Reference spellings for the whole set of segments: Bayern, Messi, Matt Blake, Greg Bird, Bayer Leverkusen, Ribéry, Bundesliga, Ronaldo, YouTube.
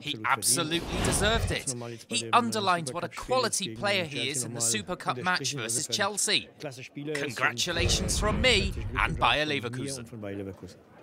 He absolutely deserved it. He underlined what a quality player he is in the Super Cup match versus Chelsea. Congratulations from me and Bayer Leverkusen.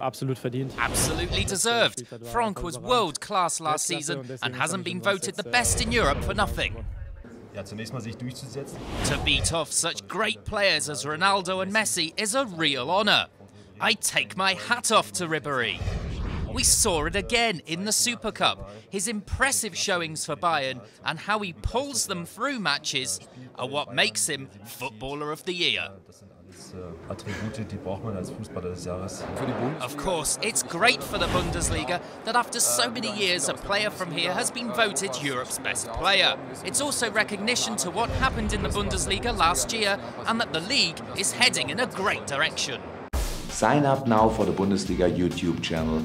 Absolutely deserved. Frank was world-class last season and hasn't been voted the best in Europe for nothing. To beat off such great players as Ronaldo and Messi is a real honour. I take my hat off to Ribéry. We saw it again in the Super Cup. His impressive showings for Bayern and how he pulls them through matches are what makes him Footballer of the Year. Of course, it's great for the Bundesliga that after so many years a player from here has been voted Europe's best player. It's also recognition to what happened in the Bundesliga last year and that the league is heading in a great direction. Sign up now for the Bundesliga YouTube channel.